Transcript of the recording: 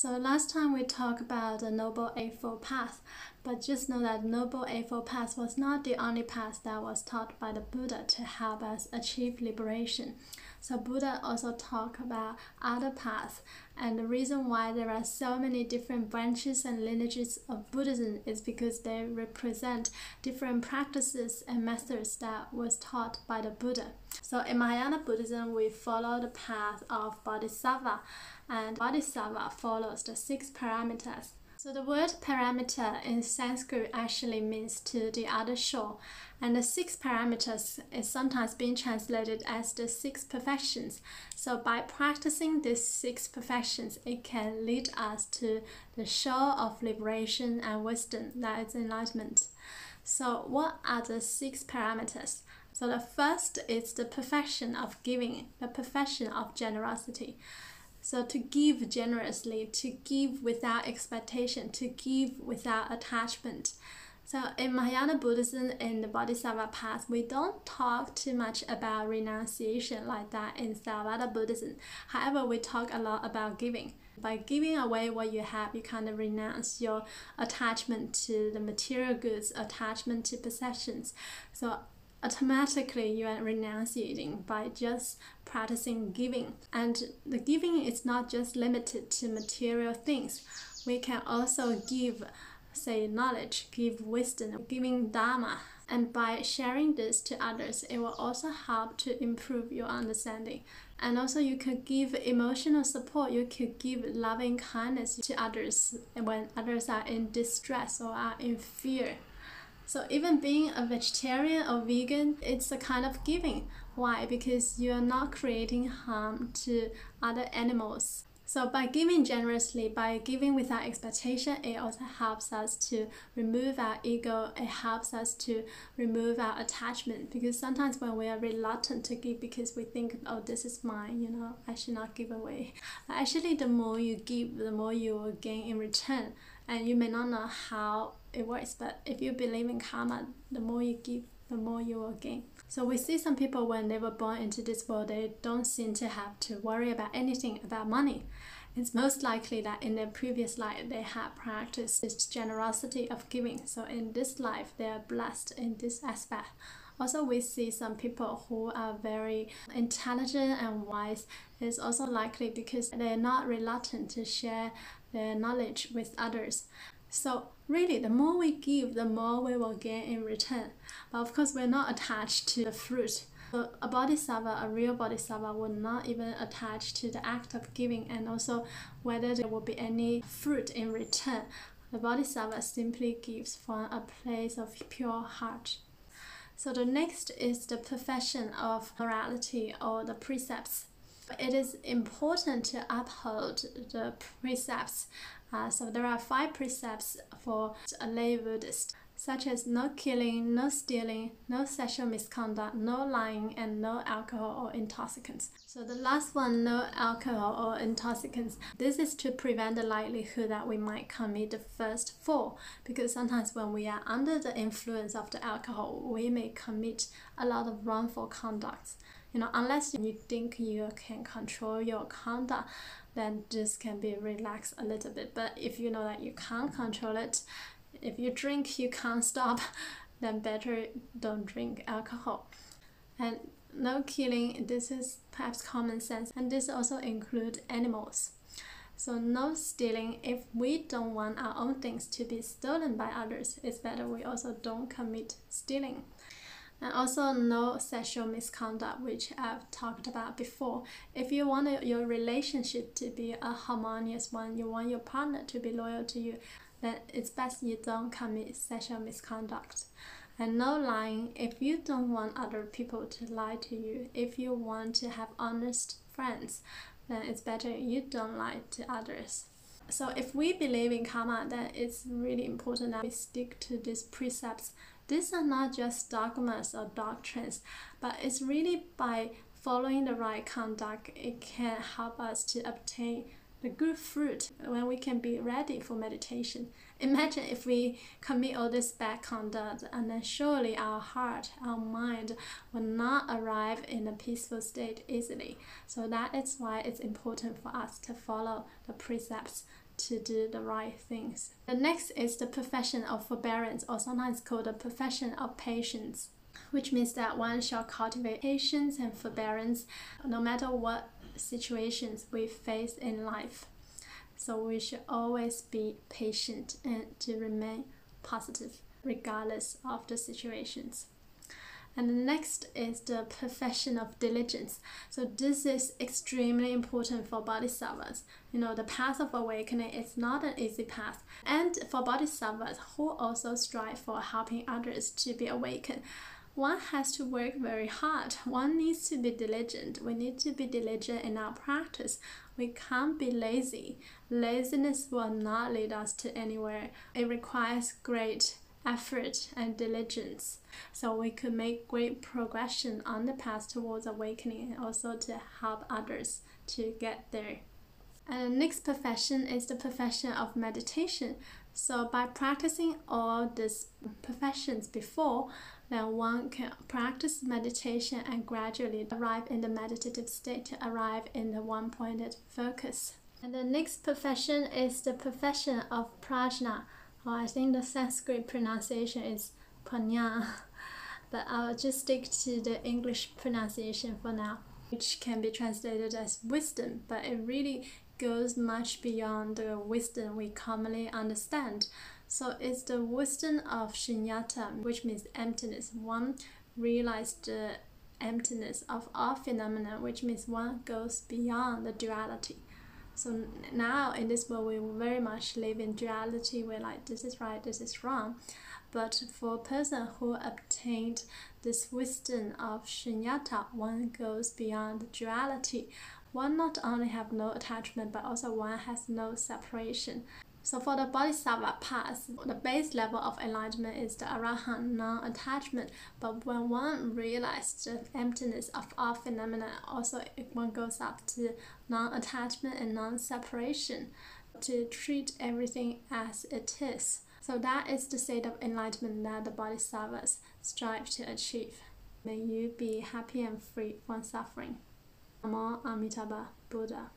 So last time we talked about the Noble Eightfold Path, but just know that Noble Eightfold Path was not the only path that was taught by the Buddha to help us achieve liberation. So Buddha also talked about other paths, and the reason why there are so many different branches and lineages of Buddhism is because they represent different practices and methods that was taught by the Buddha. So in Mahayana Buddhism, we follow the path of Bodhisattva, and Bodhisattva follows the 6 paramitas. So the word paramita in Sanskrit actually means to the other shore, and the 6 paramitas is sometimes being translated as the 6 perfections. So by practicing these 6 perfections, it can lead us to the shore of liberation and wisdom, that is enlightenment. So what are the 6 paramitas? So the first is the perfection of giving, the perfection of generosity. So to give generously, to give without expectation, to give without attachment. So in Mahayana Buddhism, in the Bodhisattva path, we don't talk too much about renunciation like that in Theravada Buddhism. However, we talk a lot about giving. By giving away what you have, you kind of renounce your attachment to the material goods, attachment to possessions. So automatically you are renunciating by just practicing giving. And the giving is not just limited to material things. We can also give, say, knowledge, give wisdom, giving dharma. And by sharing this to others, it will also help to improve your understanding. And also you could give emotional support, you could give loving kindness to others when others are in distress or are in fear. So even being a vegetarian or vegan, it's a kind of giving. Why? Because you are not creating harm to other animals. So by giving generously, by giving without expectation, it also helps us to remove our ego. It helps us to remove our attachment, because sometimes when we are reluctant to give because we think, oh, this is mine, you know, I should not give away. But actually, the more you give, the more you will gain in return. And you may not know how it works, but if you believe in karma, the more you give, the more you will gain. So we see some people when they were born into this world, they don't seem to have to worry about anything about money. It's most likely that in their previous life, they had practiced this generosity of giving. So in this life, they are blessed in this aspect. Also, we see some people who are very intelligent and wise. It's also likely because they're not reluctant to share their knowledge with others. So really, the more we give, the more we will gain in return. But of course, we're not attached to the fruit. So a bodhisattva, a real bodhisattva, will not even attach to the act of giving and also whether there will be any fruit in return. The bodhisattva simply gives from a place of pure heart. So the next is the perfection of morality or the precepts. It is important to uphold the precepts. So there are 5 precepts for a lay Buddhist, such as no killing, no stealing, no sexual misconduct, no lying, and no alcohol or intoxicants. So the last one, no alcohol or intoxicants. This is to prevent the likelihood that we might commit the first 4, because sometimes when we are under the influence of the alcohol, we may commit a lot of wrongful conducts. You know, unless you think you can control your conduct, then this can be relaxed a little bit. But if you know that you can't control it, if you drink, you can't stop, then better don't drink alcohol. And no killing, this is perhaps common sense, and this also includes animals. So no stealing. If we don't want our own things to be stolen by others, it's better we also don't commit stealing. And also no sexual misconduct, which I've talked about before. If you want your relationship to be a harmonious one, you want your partner to be loyal to you, then it's best you don't commit sexual misconduct. And no lying. If you don't want other people to lie to you, if you want to have honest friends, then it's better you don't lie to others. So if we believe in karma, then it's really important that we stick to these precepts. These are not just dogmas or doctrines, but it's really by following the right conduct, it can help us to obtain the good fruit when we can be ready for meditation. Imagine if we commit all this bad conduct, and then surely our heart, our mind will not arrive in a peaceful state easily. So that is why it's important for us to follow the precepts, to do the right things. The next is the perfection of forbearance, or sometimes called the perfection of patience, which means that one shall cultivate patience and forbearance no matter what situations we face in life. So we should always be patient and to remain positive regardless of the situations. And the next is the perfection of diligence. So this is extremely important for bodhisattvas. You know, the path of awakening is not an easy path. And for bodhisattvas who also strive for helping others to be awakened, one has to work very hard. One needs to be diligent. We need to be diligent in our practice. We can't be lazy. Laziness will not lead us to anywhere. It requires great effort and diligence, so we could make great progression on the path towards awakening and also to help others to get there. And the next perfection is the perfection of meditation. So by practicing all these perfections before, then one can practice meditation and gradually arrive in the meditative state, to arrive in the one-pointed focus. And the next perfection is the perfection of prajna. Well, I think the Sanskrit pronunciation is panya, but I'll just stick to the English pronunciation for now, which can be translated as wisdom, but it really goes much beyond the wisdom we commonly understand. So it's the wisdom of sunyata, which means emptiness. One realized the emptiness of all phenomena, which means one goes beyond the duality. So now in this world, we very much live in duality. We're like, this is right, this is wrong. But for a person who obtained this wisdom of sunyata, one goes beyond duality. One not only have no attachment, but also one has no separation. So for the bodhisattva path, the base level of enlightenment is the arahant, non-attachment. But when one realizes the emptiness of all phenomena, also one goes up to non-attachment and non-separation, to treat everything as it is. So that is the state of enlightenment that the bodhisattvas strive to achieve. May you be happy and free from suffering. Namo Amitabha Buddha.